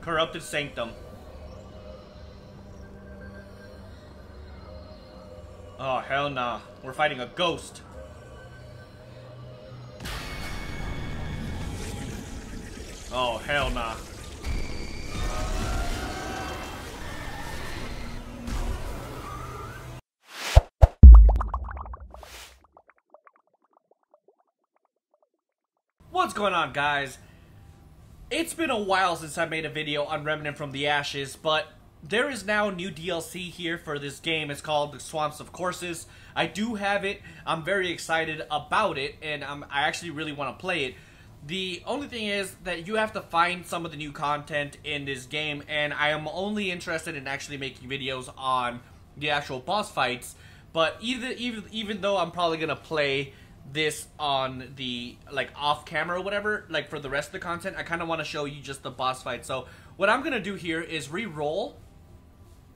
Corrupted Sanctum. Oh, hell nah. We're fighting a ghost. Oh, hell nah. What's going on, guys? It's been a while since I made a video on Remnant from the Ashes, but there is now new DLC here for this game. It's called The Swamps of Corsus. I do have it. I'm very excited about it, and I actually really want to play it. The only thing is that you have to find some of the new content in this game, and I am only interested in actually making videos on the actual boss fights. But even though I'm probably gonna play this on the off camera or whatever, for the rest of the content, I kind of want to show you just the boss fight. So what I'm gonna do here is re-roll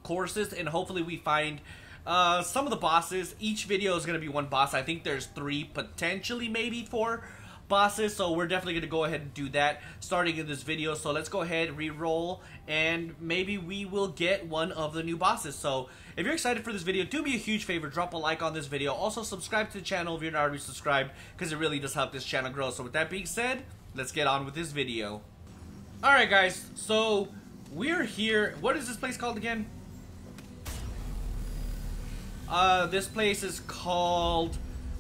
Corsus, and hopefully we find some of the bosses. Each video is gonna be one boss. I think there's 3, potentially maybe 4 bosses, so we're definitely gonna go ahead and do that starting in this video. So let's go ahead, re-roll, and maybe we will get one of the new bosses. So if you're excited for this video, do me a huge favor, drop a like on this video. Also subscribe to the channel if you're not already subscribed, because it really does help this channel grow. So with that being said, let's get on with this video. Alright guys, so we're here. What is this place called again? This place is called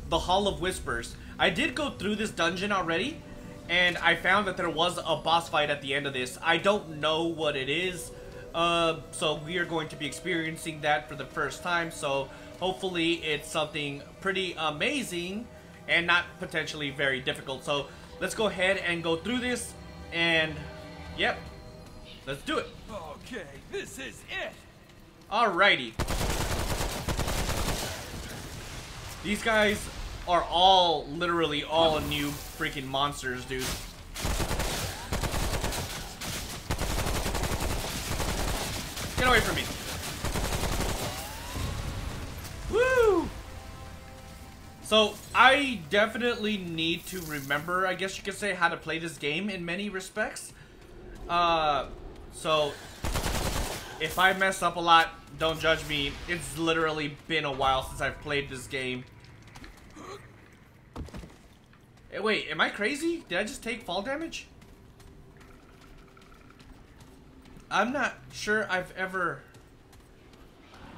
the Hall of Whispers. I did go through this dungeon already, and I found that there was a boss fight at the end of this. I don't know what it is, so we are going to be experiencing that for the first time. So hopefully it's something pretty amazing and not potentially very difficult. So let's go ahead and go through this, and yep, let's do it. Okay, this is it. Alrighty. These guys are all, literally all new freaking monsters, dude. Get away from me. Woo! So, I definitely need to remember, I guess you could say, how to play this game in many respects. So, if I mess up a lot, don't judge me. It's literally been a while since I've played this game. Wait, am I crazy? Did I just take fall damage? I'm not sure I've ever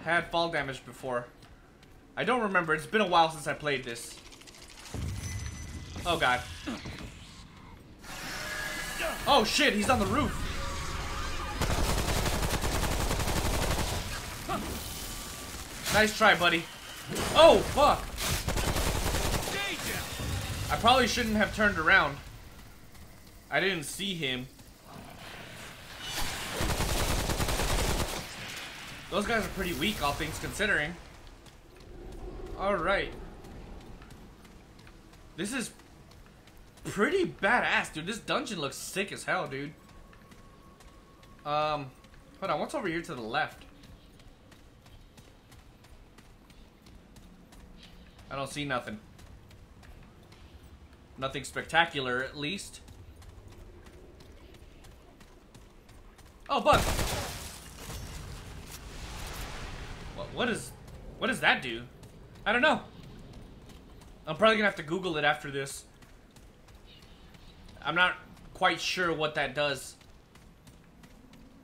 had fall damage before. I don't remember. It's been a while since I played this. Oh god. Oh shit, he's on the roof. Nice try, buddy. Oh, fuck. I probably shouldn't have turned around. I didn't see him. Those guys are pretty weak, all things considering. Alright. This is pretty badass, dude. This dungeon looks sick as hell, dude. Hold on, what's over here to the left? I don't see nothing. Nothing spectacular, at least. Oh, bug! What does that do? I don't know. I'm probably gonna have to Google it after this. I'm not quite sure what that does.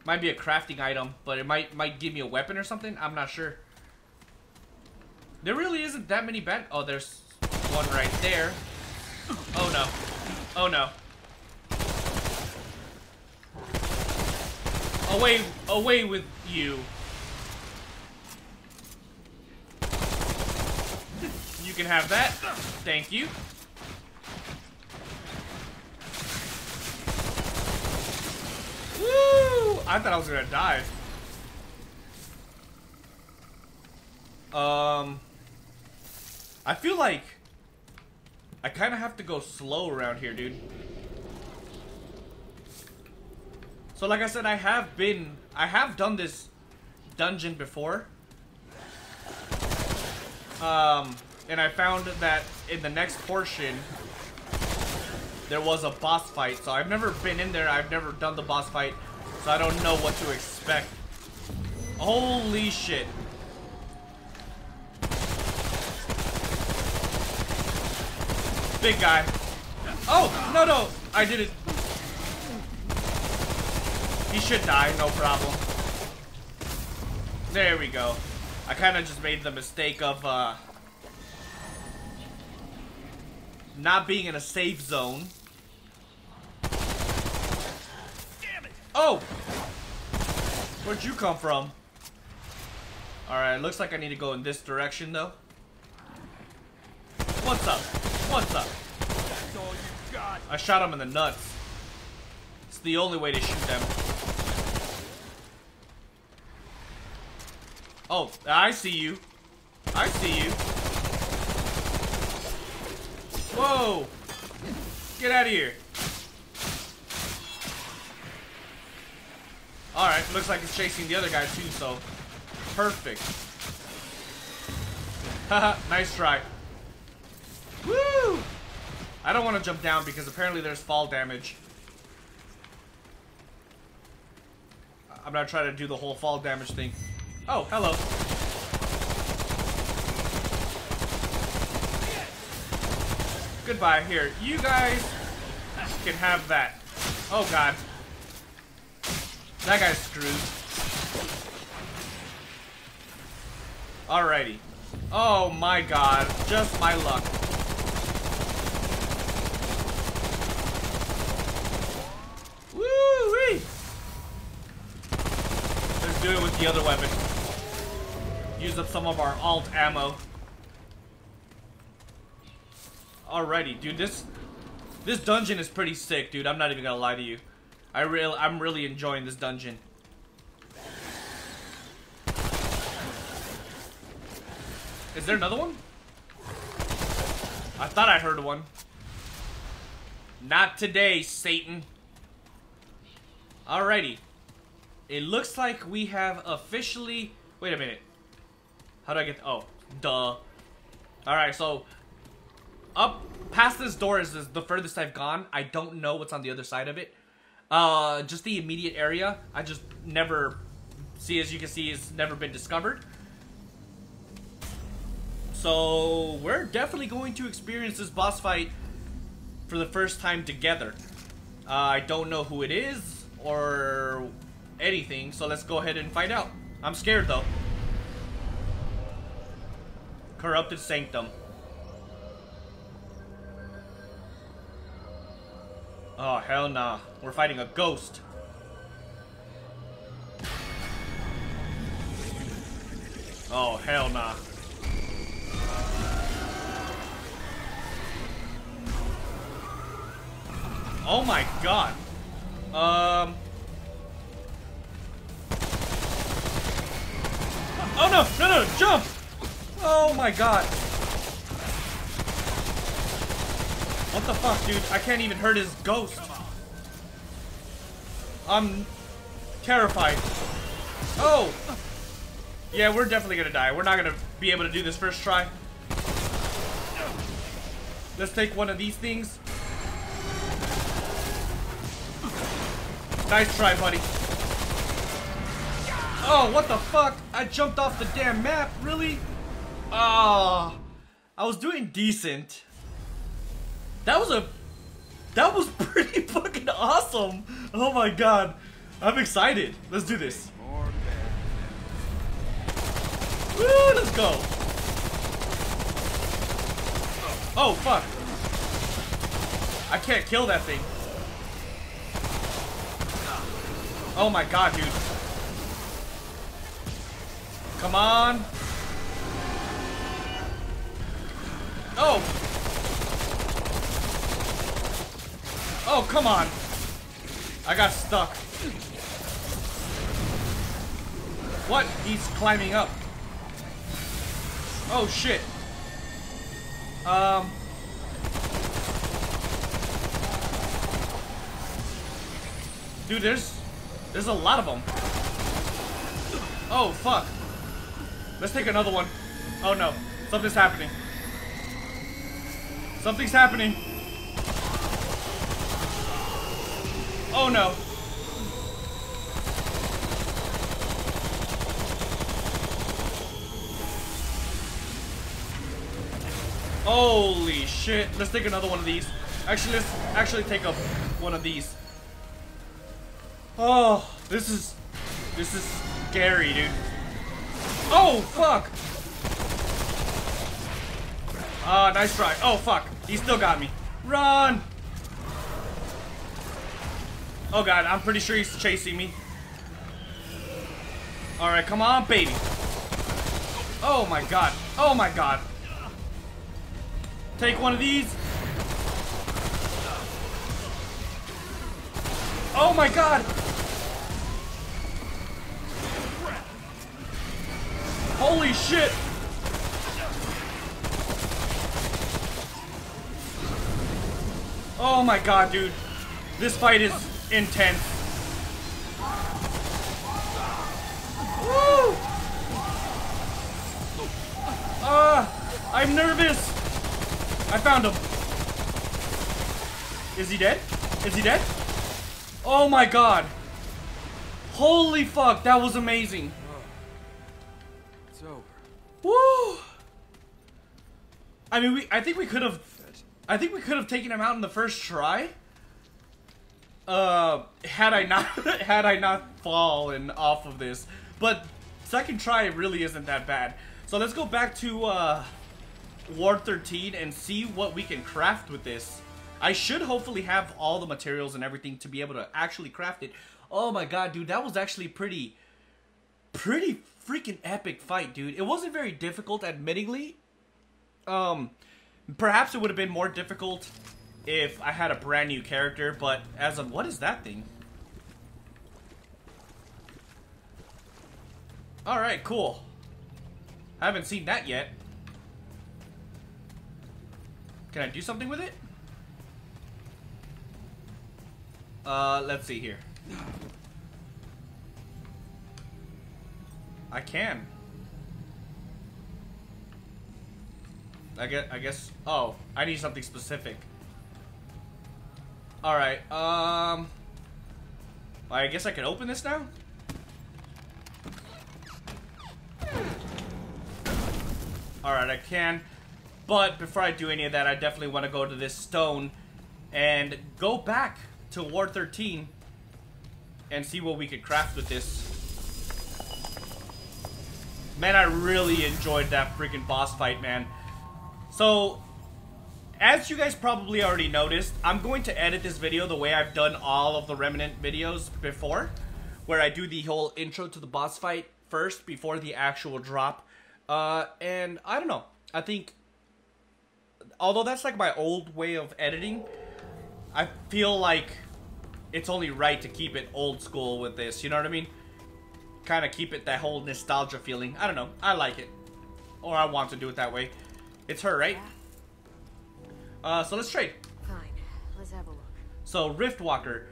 Might be a crafting item, but it might give me a weapon or something. I'm not sure. There really isn't that many bad. Oh, there's one right there. Oh no. Oh no. Away with you. You can have that. Thank you. Woo! I thought I was gonna die. I feel like I kind of have to go slow around here, dude. So like I said, I have done this dungeon before. And I found that in the next portion, there was a boss fight. So I've never been in there. I've never done the boss fight. so I don't know what to expect. Holy shit. Big guy. Oh, no, no. I did it. He should die, no problem. There we go. I kind of just made the mistake of not being in a safe zone. Damn it. Oh! Where'd you come from? Alright, looks like I need to go in this direction, though. What's up? What's up? That's all you got. I shot him in the nuts. It's the only way to shoot them. Oh, I see you. I see you. Whoa! Get out of here. Alright, looks like it's chasing the other guy too, so perfect. Haha, nice try. Woo! I don't want to jump down because apparently there's fall damage. I'm not trying to do the whole fall damage thing. Oh, hello. Goodbye, here. You guys can have that. Oh god. That guy's screwed. Alrighty. Oh my god. Just my luck. Woo-wee! Let's do it with the other weapon. Use up some of our alt ammo. Alrighty, dude. This dungeon is pretty sick, dude. I'm not even gonna lie to you. I'm really enjoying this dungeon. Is there another one? I thought I heard one. Not today, Satan. Alrighty. It looks like we have officially... Wait a minute. How do I get... Oh, duh. Alright, so... Up past this door is the furthest I've gone. I don't know what's on the other side of it. Just the immediate area, I just never see, as you can see, it's never been discovered. So we're definitely going to experience this boss fight for the first time together. I don't know who it is or anything, so let's go ahead and find out. I'm scared though. Corrupted Sanctum. Oh, hell nah. We're fighting a ghost. Oh, hell nah. Oh my god. Oh no, no, no, jump! Oh my god. What the fuck, dude? I can't even hurt his ghost. I'm terrified. Oh! Yeah, we're definitely gonna die. We're not gonna be able to do this first try. Let's take one of these things. Nice try, buddy. Oh, what the fuck? I jumped off the damn map, really? Ah, I was doing decent. That was pretty fucking awesome. Oh my god. I'm excited. Let's do this. Woo, let's go. Oh, fuck. I can't kill that thing. Oh my god, dude. Come on. Oh. Oh, come on. I got stuck. What? He's climbing up. Oh, shit. Dude, there's a lot of them. Oh, fuck. Let's take another one. Oh, no. Something's happening. Something's happening. Oh no. Holy shit. Let's take another one of these. Actually, let's actually take up one of these. Oh, this is scary, dude. Oh, fuck. Ah, nice try. Oh, fuck. He still got me. Run. Oh, God. I'm pretty sure he's chasing me. All right. Come on, baby. Oh, my God. Oh, my God. Take one of these. Oh, my God. Holy shit. Oh my God, dude. This fight is intense. Woo! I'm nervous. I found him. Is he dead? Is he dead? Oh my God. Holy fuck, that was amazing. Woo! I mean, I think we could have taken him out in the first try. Had I not fallen off of this. But second try really isn't that bad. So let's go back to Ward 13 and see what we can craft with this. I should hopefully have all the materials and everything to be able to actually craft it. Oh my God, dude, that was actually pretty freaking epic fight, dude. It wasn't very difficult, admittingly. Perhaps it would have been more difficult if I had a brand new character, but as of... What is that thing? Alright, cool. I haven't seen that yet. Can I do something with it? Let's see here. I can. I guess. Oh, I need something specific. All right. I guess I can open this now. All right, I can. But before I do any of that, I definitely want to go to this stone and go back to Ward 13 and see what we could craft with this. Man, I really enjoyed that freaking boss fight, man. So, as you guys probably already noticed, I'm going to edit this video the way I've done all of the Remnant videos before, where I do the whole intro to the boss fight first before the actual drop. And I don't know. I think, although that's like my old way of editing, I feel like it's only right to keep it old school with this, you know what I mean? Kind of keep it that whole nostalgia feeling. I don't know. I like it. Or I want to do it that way. It's her, right? So let's trade. Fine. Let's have a look. So, Riftwalker.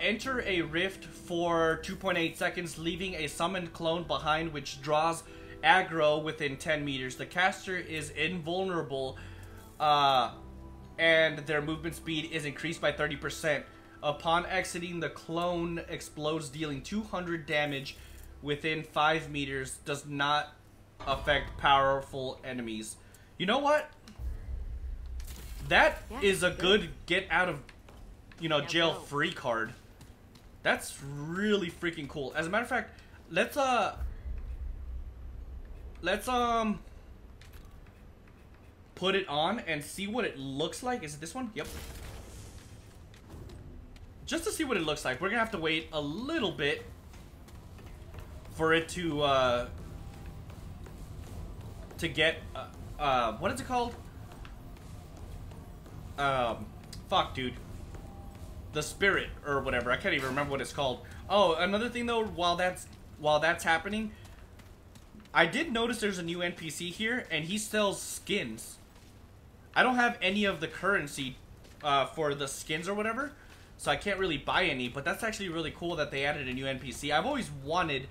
Enter a rift for 2.8 seconds, leaving a summoned clone behind which draws aggro within 10 meters. The caster is invulnerable, and their movement speed is increased by 30%. Upon exiting, the clone explodes, dealing 200 damage within 5 meters. Does not affect powerful enemies. You know what? That is a good get out of, you know, jail free card. That's really freaking cool. As a matter of fact, let's put it on and see what it looks like. Is it this one? Yep. Just to see what it looks like. We're gonna have to wait a little bit for it to get what is it called? Fuck, dude. The spirit or whatever. I can't even remember what it's called. Oh, another thing though, while that's happening, I did notice there's a new NPC here, and he sells skins. I don't have any of the currency for the skins or whatever. So I can't really buy any, but that's actually really cool that they added a new NPC. I've always wanted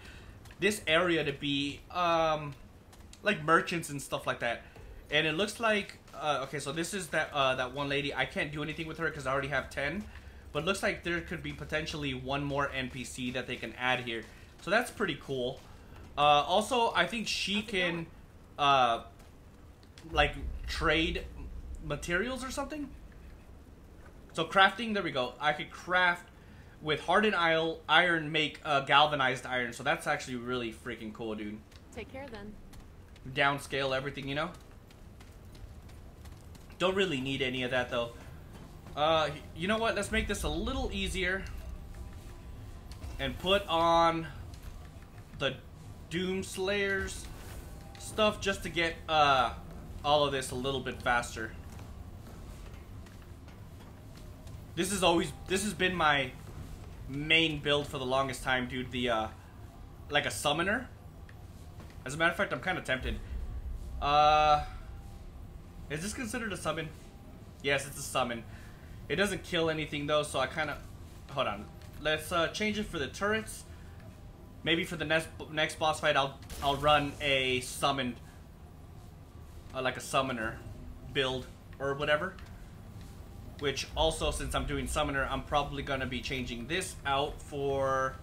this area to be, like merchants and stuff like that. And it looks like, okay, so this is that one lady. I can't do anything with her because I already have 10. But it looks like there could be potentially one more NPC that they can add here. So that's pretty cool. Also, I think she can, like, trade materials or something. So crafting, there we go. I could craft with hardened iron, make galvanized iron. So that's actually really freaking cool, dude. Take care then. Downscale everything, you know? Don't really need any of that, though. You know what? Let's make this a little easier. And put on the Doomslayers stuff just to get all of this a little bit faster. This has been my main build for the longest time, dude. The like a summoner. As a matter of fact, I'm kind of tempted. Is this considered a summon? Yes, it's a summon. It doesn't kill anything though, so I kind of hold on. Let's change it for the turrets. Maybe for the next boss fight, I'll run a summoned, like a summoner build or whatever. Which also, since I'm doing summoner, I'm probably gonna be changing this out for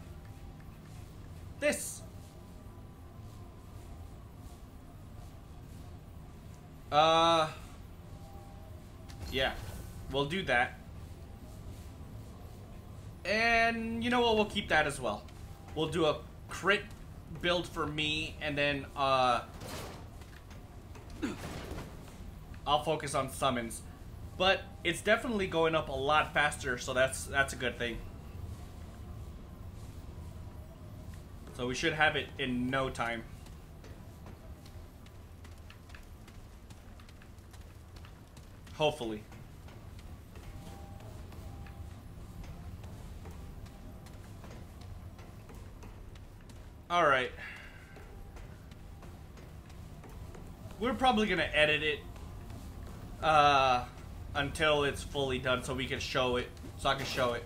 this. Yeah, we'll do that. And you know what? We'll keep that as well. We'll do a crit build for me, and then I'll focus on summons. But it's definitely going up a lot faster, so that's a good thing. So we should have it in no time. Hopefully. All right. We're probably gonna edit it until it's fully done, so we can show it. So I can show it.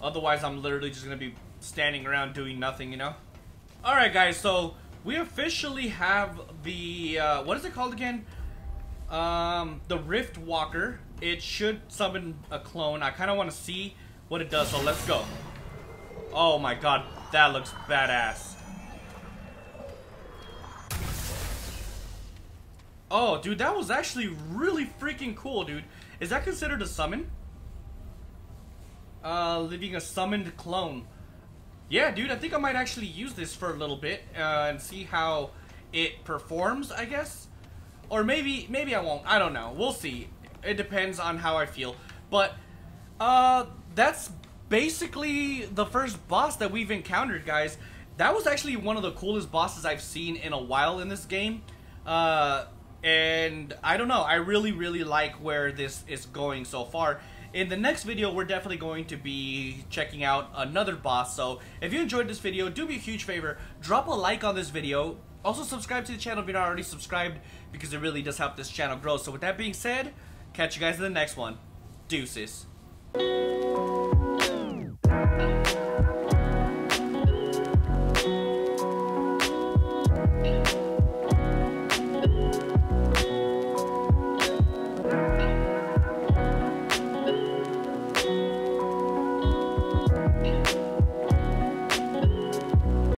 Otherwise, I'm literally just gonna be standing around doing nothing, you know. All right, guys. So we officially have the what is it called again? The Riftwalker. It should summon a clone. I kind of want to see what it does. So let's go. Oh my god, that looks badass. Oh, dude, that was actually really freaking cool, dude. Is that considered a summon? Leaving a summoned clone. Yeah, dude, I think I might actually use this for a little bit and see how it performs, I guess. Or maybe I won't. I don't know. We'll see. It depends on how I feel. But, that's basically the first boss that we've encountered, guys. That was actually one of the coolest bosses I've seen in a while in this game, and I don't know, I really like where this is going so far. In the next video, we're definitely going to be checking out another boss. So if you enjoyed this video, do me a huge favor, drop a like on this video. Also subscribe to the channel if you're not already subscribed, because it really does help this channel grow. So with that being said, catch you guys in the next one. Deuces.